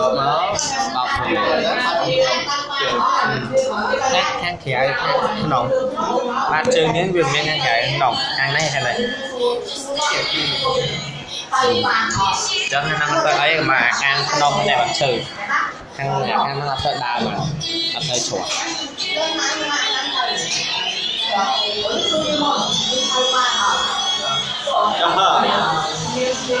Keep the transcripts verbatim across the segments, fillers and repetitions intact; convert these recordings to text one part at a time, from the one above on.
cởi mở bọc thì kháng khỉ không đồng ba trừ những việc miếng kháng khỉ không đồng ăn đấy hay này cho nên năm tới ấy mà ăn không đồng này bạn trừ ăn ăn nó là sợi đào mà là sợi chuột trong đó trời trời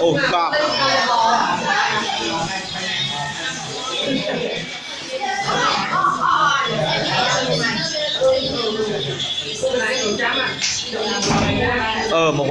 Oh stop. Ờ một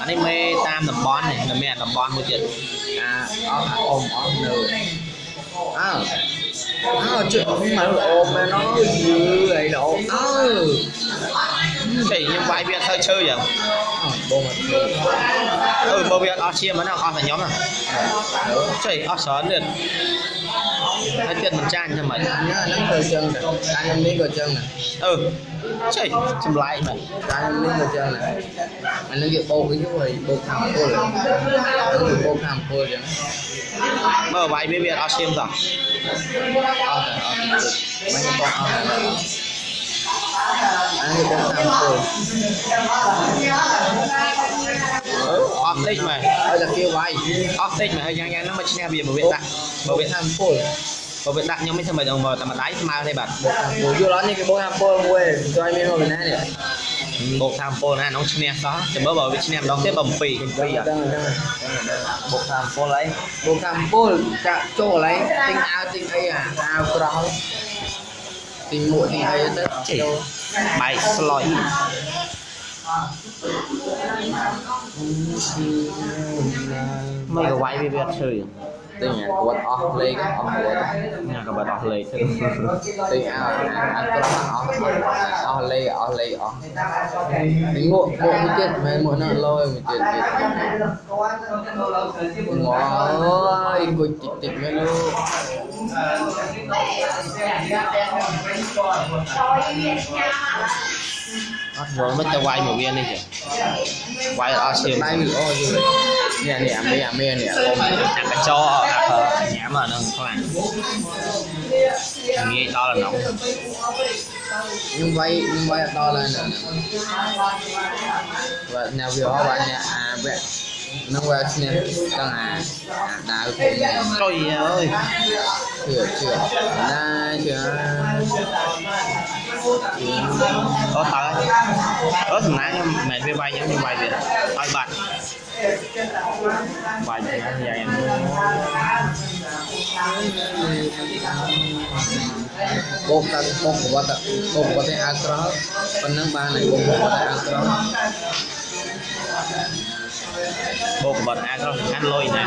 อันนี้ไม่ตามแต่บอลเนี่ยแต่แม่แต่บอลไม่เจ็ดอ่ะอ๋ออมอ๋อเนยอ้าวอ้าวจุดนี้มันอมนะน้องยื้อไอ้น้องอ้าวใส่ยังไวเบียเธอเชื่ออย่างโบมันเออโบเบียเอาเชียร์มันเอาเอาใส่ย้อมอ่ะใช่เอาสอนเด็ดให้เกิดมันจานทำไมน้านั่งเกยเชิงน่ะจานนี้เกยเชิงน่ะเออใช่ทำลายมันจานนี้เกยเชิงน่ะมันนึกจะโบกันยุ้ยโบทำโบเลยโบทำโบเลยเมื่อไวเบียเอาเชียร์ต่อเอาแต่เอาไม่ต้องเอาแต่anh đi con tham rồi, off stage mày, bây giờ kêu vay, off stage mày, nhang nhang nó mới chia bìa bảo vệ đặt, bảo vệ tham phôi, bảo vệ đặt nhưng mới tham bìa đồng vào tầm mặt đáy mà đây bạn, bố vô đó như cái bố tham phôi quê, cho anh biết rồi này này, bố tham phôi này nó chia đó, chỉ mới bảo vệ chia đó tiếp bầm phì, bầm phì à, bố tham phôi lấy, bố tham phôi chặt chỗ lấy, tinh ao tinh ấy à, ao cỏ tình muộn thì ấy rất chỉ bài slide mấy cái quay về chơi tình nhà của bạn off play off play nhà của bạn off play tình à anh off off play off play off tình muộn muộn mới chết mấy muộn nó lôi mới chết ngồi ngồi chịch chịch mấy luôn rồi mất cho quay một viên đi chứ quay ở xem này nè nè mẹ mẹ nè ôm đặt cái cho đặt nhả mà nó không ăn nghe to là nóng nhưng quay nhưng quay to lên rồi và nhà vườn hoa bạn nhà à vậy nó quay nè đang à đào trời ơi chưa chưa đây chưa có thật có thằng nãy mẹ về bay giống như bay vậy bay bạch bay vậy em Bong kang bong kota bong kota astral penang banai bong kota astral bong kota astral ăn lôi nè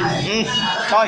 thôi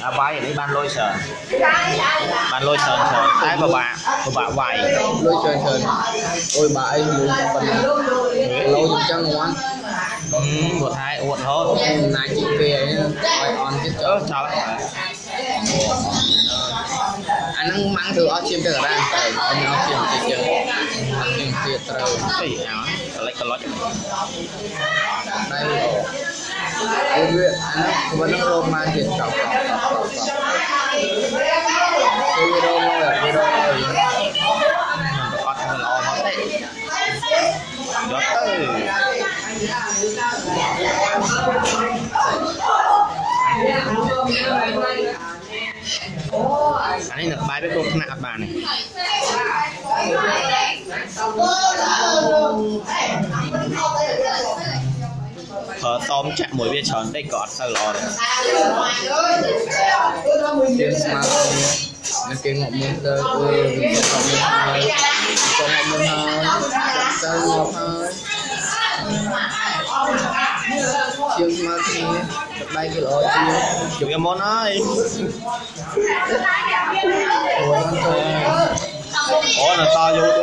à bay để ban lôi sờn ban lôi sờn sờn cái của bà của bà vài lôi sờn sờn ôi bà ấy muốn bận lôi chân ngoan một hai uốn hơn này chị kia on chết chớ chào anh đang mang thử ăn chim cái ra anh ăn chim chim chim chim chim trâu cái gì nào lấy cái lót đây anh biết anh vẫn đang lôi mang chim cào cào cào cào cái video này là video ăn cái lò nó đấy đó tới anh ấy đặt bài với cô nặng đặt bàn này thở tóm chạm mùi bia tròn đây có sao lò này nó kia ngọc môn tơ ơi còn ngọc môn hơi tơ ngọc hơi chiếc mơ thì đây cái lỗ chụp em món ơi ủa là to vô chứ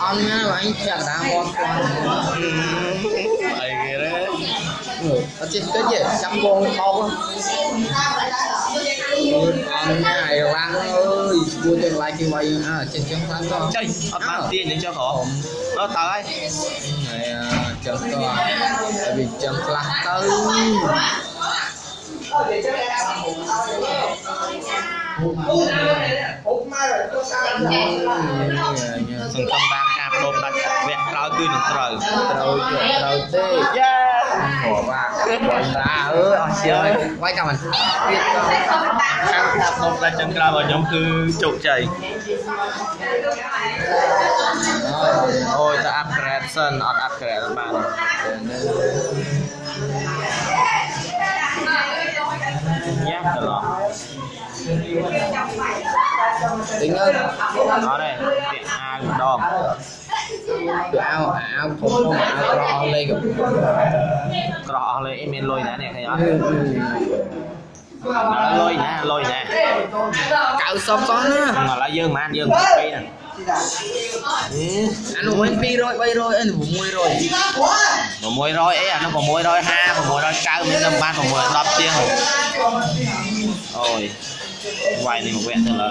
ăn nha anh chặt đá con chết cái gì trăm con không này ăn ơi mua trên like kia vậy à trên chân thang con chơi ăn tiền để cho họ nó tới này chân con tại vì chân là tới sừng tâm ba cam đột đặt vẹt rau tươi nồng trời rau rau tươi bỏ vào bỏ ra ơi trời quay cả mình không ra chân ra vào nhóm cứ chụp chảy ôi ta upgrade sân on upgrade bạn nhát cả lọ tính ơi đó đây tiện a của đom từ ao ao thùng thùng ao cọ lên gặp cọ lên em lên lôi nè này thấy không đó lôi nè lôi nè cạo sọc con nữa mà là dương mà anh dương bay nè anh uống pi rồi bay rồi anh uống môi rồi còn môi rồi ấy à nó còn môi rồi ha còn môi rồi cao mình làm ban còn môi đập chiên rồi vài này một quen thôi là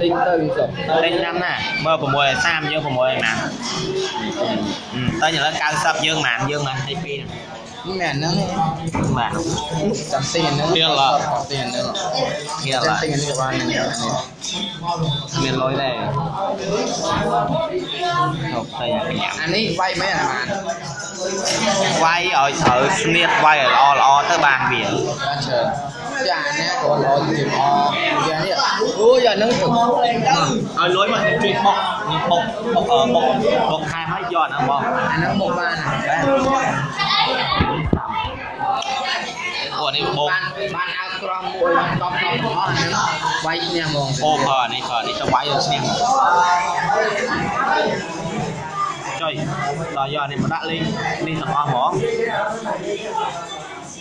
Tinh tầng rồi. Tinh năm nè, mơ của mùi sam dương của mùi mà. Ừ, tới nhà nó cao sập dương mà, dương mà hay pin. Mẹ nó mà chặt tiền nó kia là tiền nữa kia là tiền đi qua này miền lối này học thầy anh ấy quay mấy là bạn quay ở ở miệt quay ở lo lo tới bàn biển già nè còn lo gì lo già nè ôi già nâng thử ở lối mà chuyện bọc bọc bọc ở bọc bọc hai mấy giòn à bọc anh nó bọc ba này ủa này bột ban alcrom bột ban tom tom đó anh quay nha mong ô phờ này phờ này cho quay được xem trời giờ giờ này mà đã lên lên thằng hoa mỏ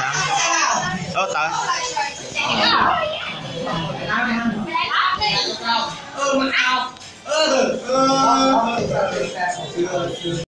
đắng ớt tới ừ ừ